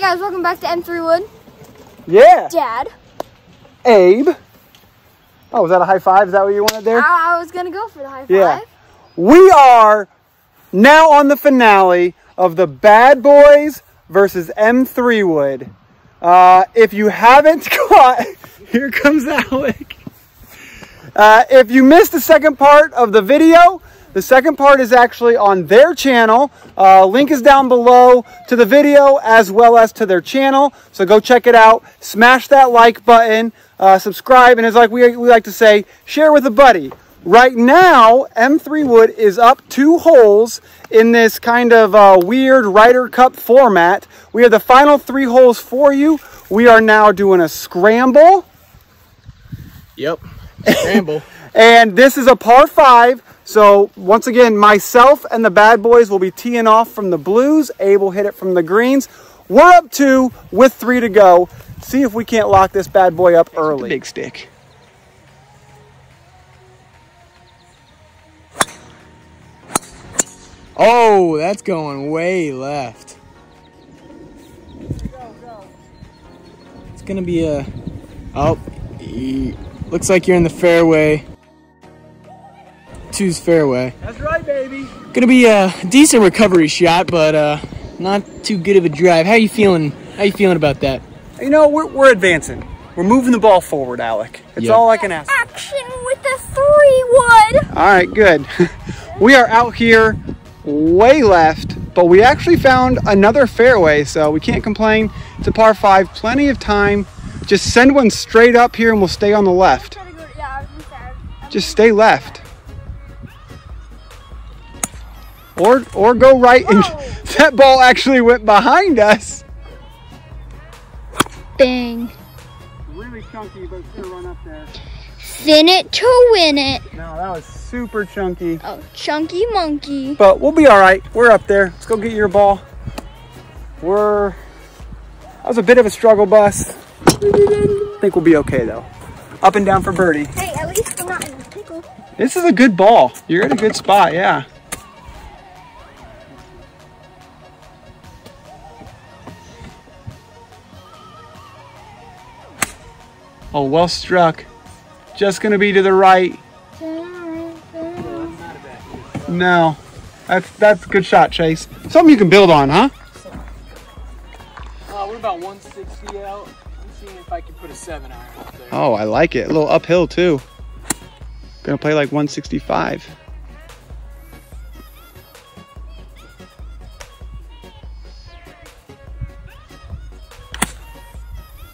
Guys, welcome back to M3 Wood. Yeah. Dad. Abe. Oh, was that a high five? Is that what you wanted there? I was going to go for the high five. Yeah. We are now on the finale of the Bad Boys versus M3 Wood. If you haven't caught, here comes Alec. If you missed the second part of the video, the second part is actually on their channel. Link is down below to the video as well as to their channel. So go check it out. Smash that like button. Subscribe. And as like we like to say, share with a buddy. Right now, M3 Wood is up 2 holes in this kind of weird Ryder Cup format. We have the final 3 holes for you. We are now doing a scramble. Yep. Scramble. And this is a par 5. So, once again, myself and the Bad Boys will be teeing off from the blues. Abe will hit it from the greens. We're up 2 with 3 to go. See if we can't lock this bad boy up early. Big stick. Oh, that's going way left. Go, go. It's going to be a... Oh, looks like you're in the fairway. 2's fairway. That's right, baby. Gonna be a decent recovery shot, but not too good of a drive. How you feeling? How you feeling about that? You know, we're advancing. We're moving the ball forward, Alec. It's all I can ask. Action with the 3 wood. All right, good. We are out here way left, but we actually found another fairway, so we can't complain. It's a par 5, plenty of time. Just send one straight up here, and we'll stay on the left. Just stay left. Or go right, and that ball actually went behind us. Dang. Really chunky, but it's gonna run up there. Thin it to win it. No, that was super chunky. Oh, chunky monkey. But we'll be all right. We're up there. Let's go get your ball. That was a bit of a struggle bus. I think we'll be okay though. Up and down for birdie. Hey, at least I'm not in a pickle. This is a good ball. You're in a good spot, yeah. Oh, well struck. Just going to be to the right. No. That's a good shot, Chase. Something you can build on, huh? We're about 160 out. I'm seeing if I can put a 7 iron up there. Oh, I like it. A little uphill, too. Going to play like 165.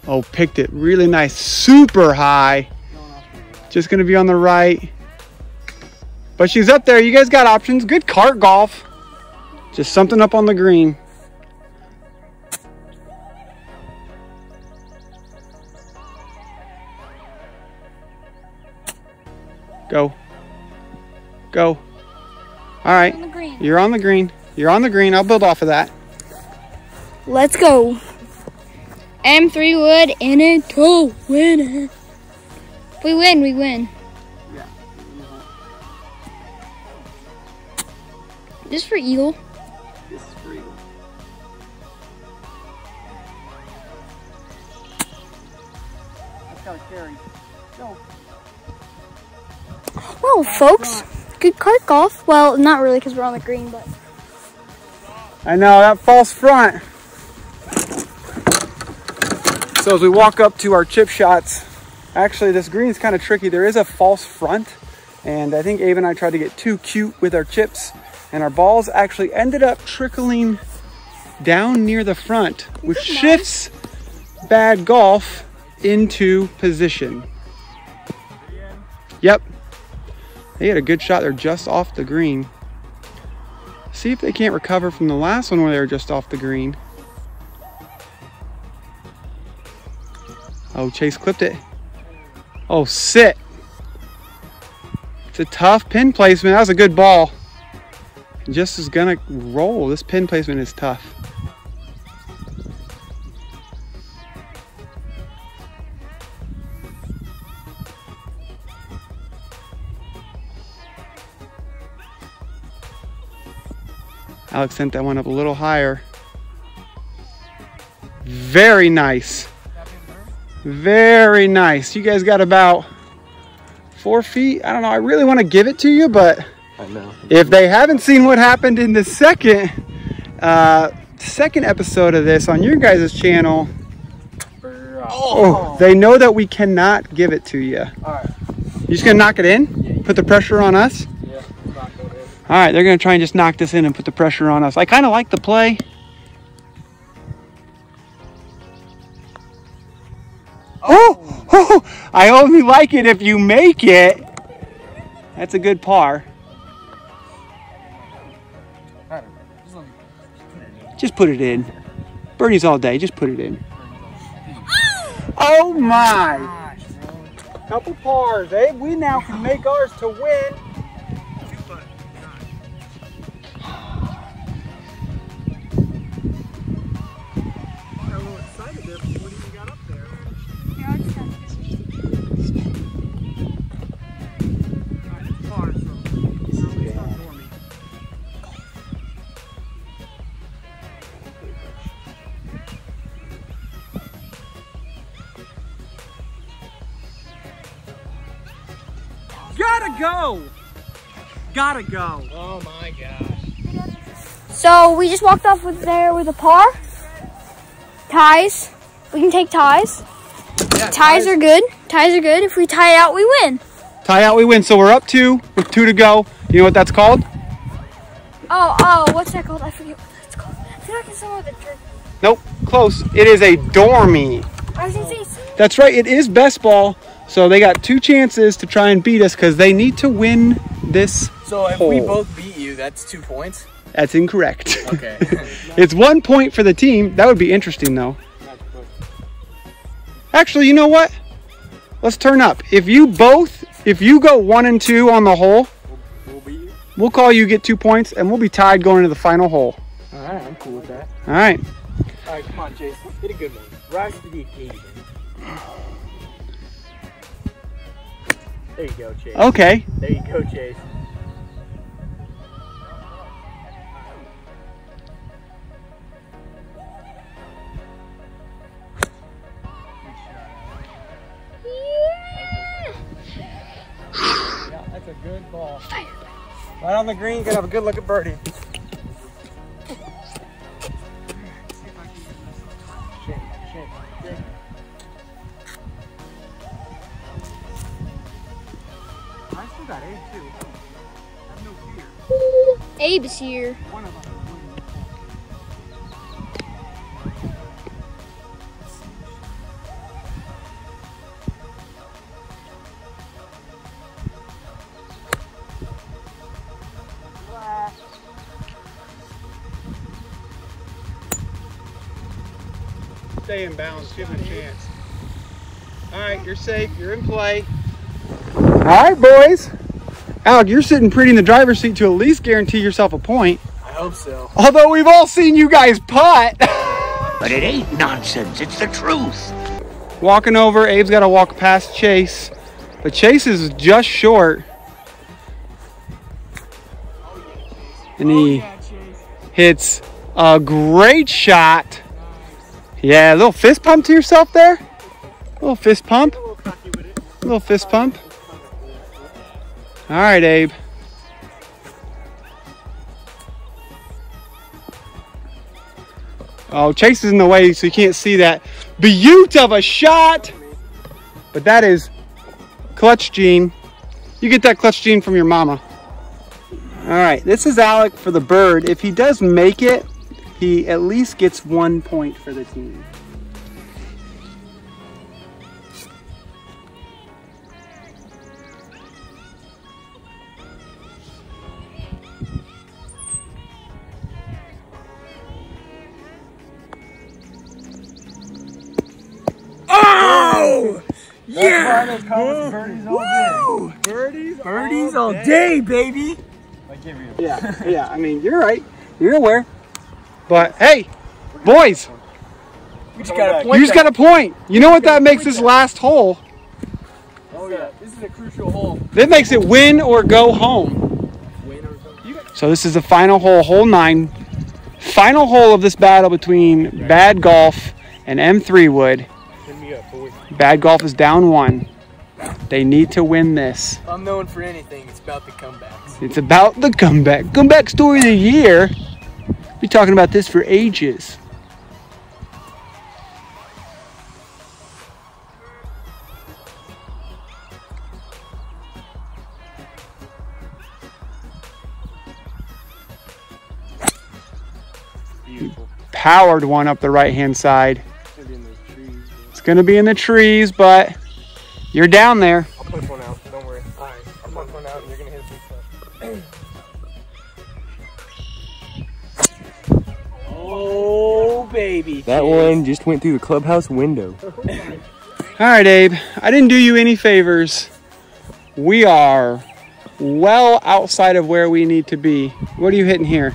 Oh, picked it really nice, super high. Just gonna be on the right. But she's up there, you guys got options. Good cart golf. Just something up on the green. Go. Go. All right, you're on the green. You're on the green, I'll build off of that. Let's go. M3 Wood in it to win it. If we win, we win. Yeah. This is for eagle. This is for eagle. That's got a carry. Go. Well, folks, good cart golf. Well, not really because we're on the green, but. I know, that false front. So as we walk up to our chip shots, actually this green is kind of tricky. There is a false front, and I think Abe and I tried to get too cute with our chips, and our balls actually ended up trickling down near the front, which shifts Bad Golf into position. Yep. They had a good shot. They're just off the green. See if they can't recover from the last one where they were just off the green. Oh, Chase clipped it. Oh, sit. It's a tough pin placement. That was a good ball. Just is gonna roll. This pin placement is tough. Alex sent that one up a little higher. Very nice. Very nice. You guys got about 4 feet. I don't know. I really want to give it to you, but if they haven't seen what happened in the second episode of this on your guys' channel, oh, they know that we cannot give it to you. All right. You're just going to knock it in? Put the pressure on us? Yeah. All right. They're going to try and just knock this in and put the pressure on us. I kind of like the play. Oh, oh, I only like it if you make it. That's a good par. Just put it in. Birdies all day, just put it in. Oh my! Couple pars, eh? We now can make ours to win. Gotta go! Gotta go. Oh my gosh. So we just walked off with there with a par. Ties. We can take ties. Yeah, ties are good. Ties are good. If we tie out, we win. Tie out, we win. So we're up two with 2 to go. You know what that's called? Oh, what's that called? I forget what that's called. I feel like it's somewhere with a jerky. Nope, close. It is a dormy. I was gonna say, that's right, it is best ball. So they got 2 chances to try and beat us because they need to win this hole. We both beat you, that's 2 points? That's incorrect. Okay. It's 1 point for the team. That would be interesting, though. Actually, you know what? Let's turn up. If you go 1 and 2 on the hole, we'll beat you. We'll call you, get 2 points, and we'll be tied going into the final hole. All right, I'm cool with that. All right. All right, come on, Chase. Get a good one. Rise to the occasion. There you go, Chase. Okay. There you go, Chase. Yeah. Yeah, that's a good ball. Right on the green, gonna have a good look at birdie. Abe is here. Stay in bounds, give him a chance. All right, you're safe, you're in play. All right, boys. Alec, you're sitting pretty in the driver's seat to at least guarantee yourself a point. I hope so. Although we've all seen you guys putt. But it ain't nonsense, it's the truth. Walking over, Abe's got to walk past Chase. But Chase is just short. And he hits a great shot. Yeah, a little fist pump to yourself there. A little fist pump. A little fist pump. All right, Abe. Oh, Chase is in the way, so you can't see that. Beaut of a shot! But that is Clutch Gene. You get that Clutch Gene from your mama. All right, this is Alec for the bird. If he does make it, he at least gets 1 point for the team. Yeah! Birdies all day. Birdies all day, baby. I give you. Yeah, yeah. I mean, you're right. You're aware. But hey, boys, you just got a point. You know what that makes this last hole? Oh yeah, this is a crucial hole. That makes it win or go home. So this is the final hole, hole 9. Final hole of this battle between Bad Golf and M3 Wood. Bad Golf is down 1. They need to win this. I'm known for anything. It's about the comebacks. It's about the comeback. Comeback story of the year. We're talking about this for ages. Beautiful. Powered one up the right-hand side. It's going to be in the trees, but you're down there. I'll push one out. Don't worry. All right. I'll push one out, and you're going to hit some stuff. Oh, baby. That one just went through the clubhouse window. All right, Abe. I didn't do you any favors. We are well outside of where we need to be. What are you hitting here?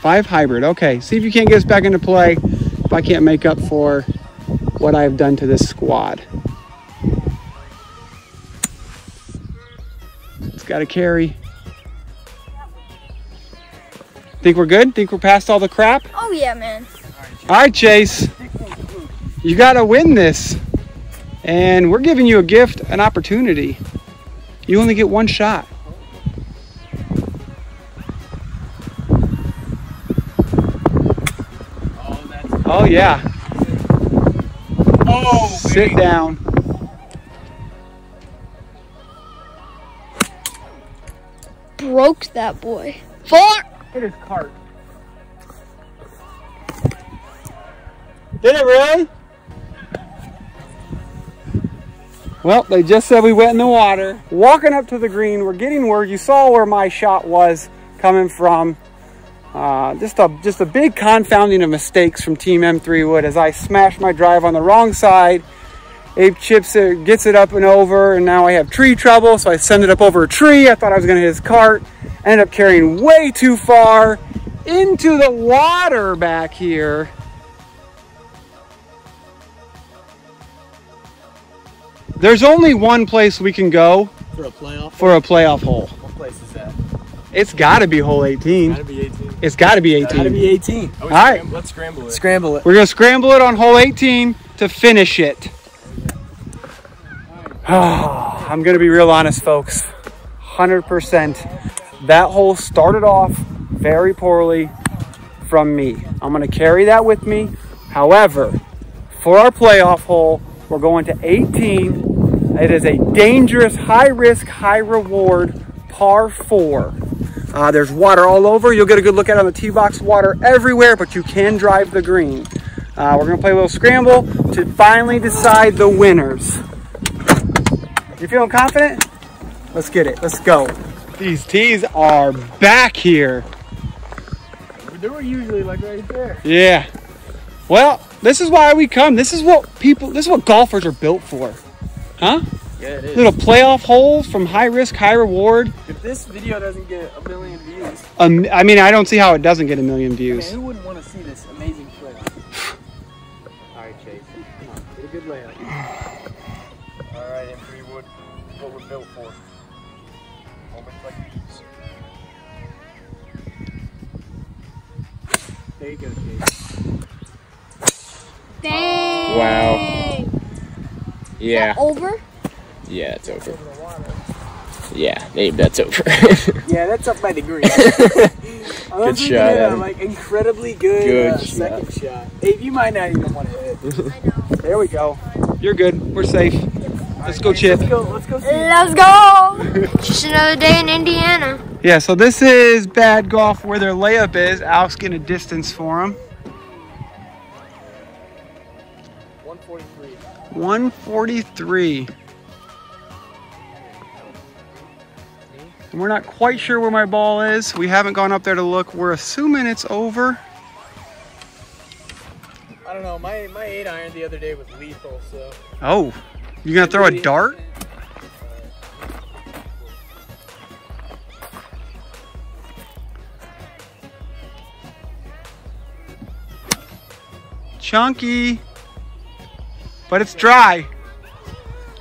Five hybrid, okay. See if you can't get us back into play, if I can't make up for what I've done to this squad. It's got to carry. Think we're good? Think we're past all the crap? Oh yeah, man. All right, Chase. You got to win this. And we're giving you a gift, an opportunity. You only get one shot. Oh yeah. Oh, sit baby. Down. Broke that boy. 4. Hit his cart. Did it really? Well, they just said we went in the water. Walking up to the green, we're getting word. You saw where my shot was coming from. Just a big confounding of mistakes from Team M3 Wood as I smash my drive on the wrong side. Abe chips it, gets it up and over, and now I have tree trouble, so I send it up over a tree. I thought I was going to hit his cart. Ended up carrying way too far into the water back here. There's only one place we can go for a playoff hole. What place is that? It's got to be hole 18. It's got to be 18. It's got to be 18. All right. Let's scramble it. Scramble it. We're going to scramble it on hole 18 to finish it. Oh, I'm going to be real honest, folks. 100%. That hole started off very poorly from me. I'm going to carry that with me. However, for our playoff hole, we're going to 18. It is a dangerous, high-risk, high-reward par 4. There's water all over. You'll get a good look at it on the tee box. Water everywhere, but you can drive the green. We're going to play a little scramble to finally decide the winners. You feeling confident? Let's get it. Let's go. These tees are back here. They were usually like right there. Yeah. Well, this is why we come. This is what golfers are built for. Huh? Yeah, it is. Little playoff hole from high risk, high reward. If this video doesn't get 1 million views. I mean, I don't see how it doesn't get 1 million views. Okay, who wouldn't want to see this amazing play? All right, Chase. Come on, get a good layout. All right, M3 Wood, what we're built for. Moments like these. There you go, Chase. Dang. Wow. Yeah. Is that over? Yeah, it's over. Yeah, Abe, that's over. Yeah, that's up by degree. Good shot, Adam. Like incredibly good second shot. Abe, you might not even want to hit. I know. There we go. You're good. We're safe. Let's go, Chip. Let's go. Let's go. Just another day in Indiana. Yeah, so this is Bad Golf where their layup is. Al's getting a distance for him. 143. 143. And we're not quite sure where my ball is. We haven't gone up there to look. We're assuming it's over. I don't know. My 8-iron the other day was lethal, so. Oh, you're going to throw a dart? Chunky, but it's dry.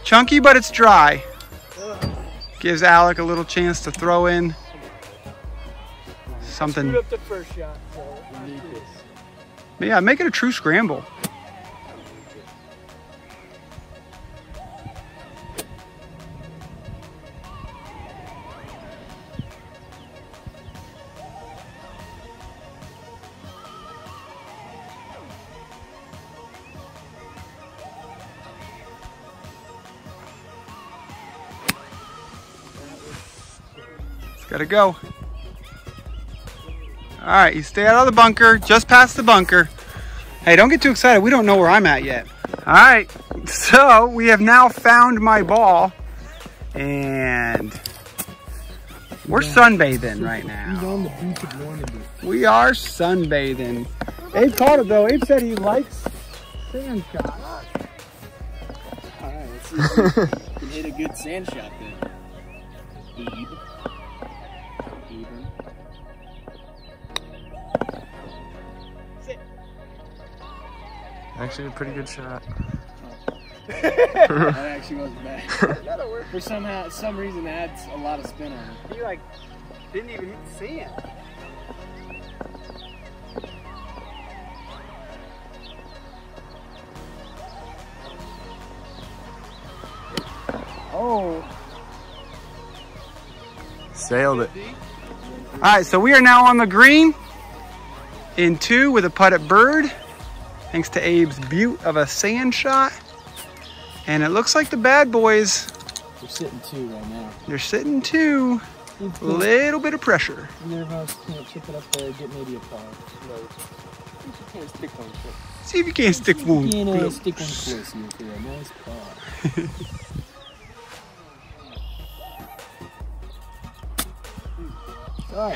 Chunky, but it's dry. Gives Alec a little chance to throw in something. Screwed up the first shot, so yeah, make it a true scramble. It's gotta go. All right, you stay out of the bunker, just past the bunker. Hey, don't get too excited. We don't know where I'm at yet. All right, so we have now found my ball, and we're sunbathing right now. We are sunbathing. Abe caught it, though. Abe said he likes sand shots. All right, let's see if we can hit a good sand shot then. Abe. Actually, a pretty good shot. That actually wasn't bad. That'll work. For some reason, that adds a lot of spin on it. He like didn't even hit the sand. Oh, sailed it. All right, so we are now on the green in two with a putt at bird. Thanks to Abe's beaut of a sand shot. And it looks like the Bad Boys. They're sitting two right now. They're sitting two. A little bit of pressure. Chip it up there, get maybe a par. See if you can't stick one. You know, stick one close. Nice par. Sorry.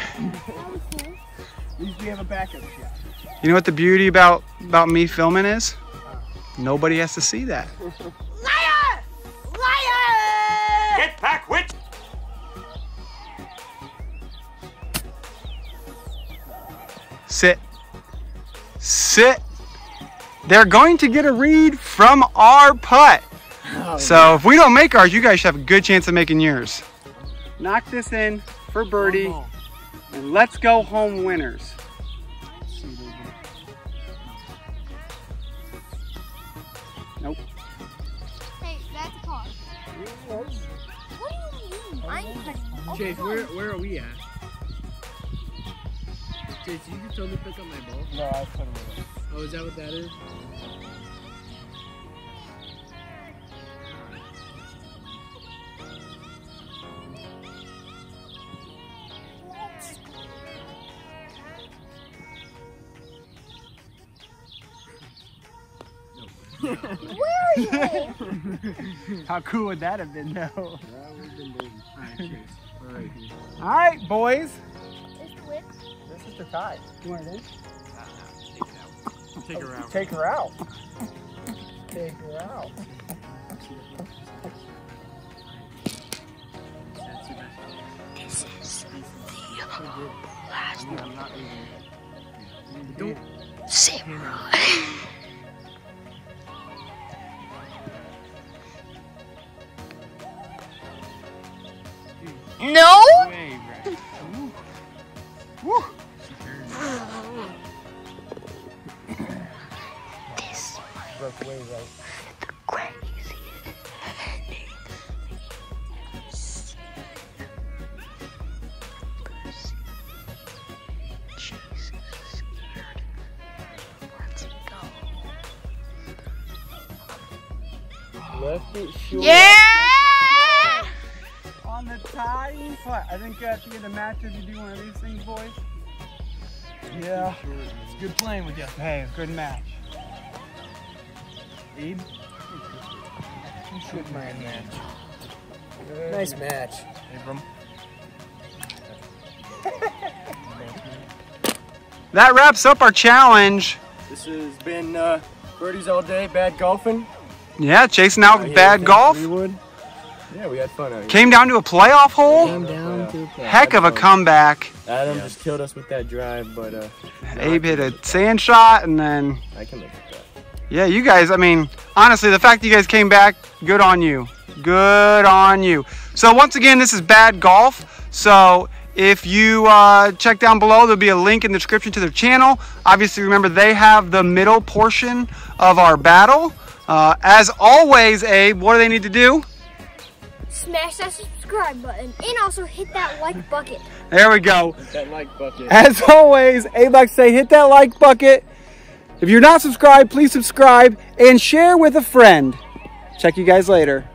At least we have a backup shot. You know what the beauty about me filming is? Nobody has to see that. Liar! Liar! Get back, witch! Sit. Sit. They're going to get a read from our putt. Oh, so man, if we don't make ours, you guys should have a good chance of making yours. Knock this in for birdie. Oh. And let's go home winners. Nope. Hey, that's a par. What do you mean? Chase, where are we at? Chase, you just told me to pick up my ball. No, I put it away. Oh, is that what that is? Where are you? How cool would that have been, though? All right, boys. This is the tie. You want it in? No, take it out. Take her out. Take her out. This is the last one. Don't sit right. No. This broke way right. The craziest. Jesus, scared. Let's go. Left it short. Yeah. The tying putt. I think at the end of matches you do one of these things, boys. Yeah. It's good playing with you. Hey, good match. Abe? Good match. Nice match. Abram. That wraps up our challenge. This has been birdies all day, bad golfing. Yeah, chasing out bad golf. Yeah, we had fun out here. Came down to a playoff hole. Heck of a comeback. Adam just killed us with that drive, but Abe hit a sand shot, and then I can look at that. Yeah, you guys. I mean, honestly, the fact that you guys came back, good on you. Good on you. So once again, this is Bad Golf. So if you check down below, there'll be a link in the description to their channel. Obviously, remember they have the middle portion of our battle. As always, Abe, what do they need to do? Smash that subscribe button and also hit that like bucket. There we go. Hit that like bucket. As always, Abe likes to say, hit that like bucket. If you're not subscribed, please subscribe and share with a friend. Check you guys later.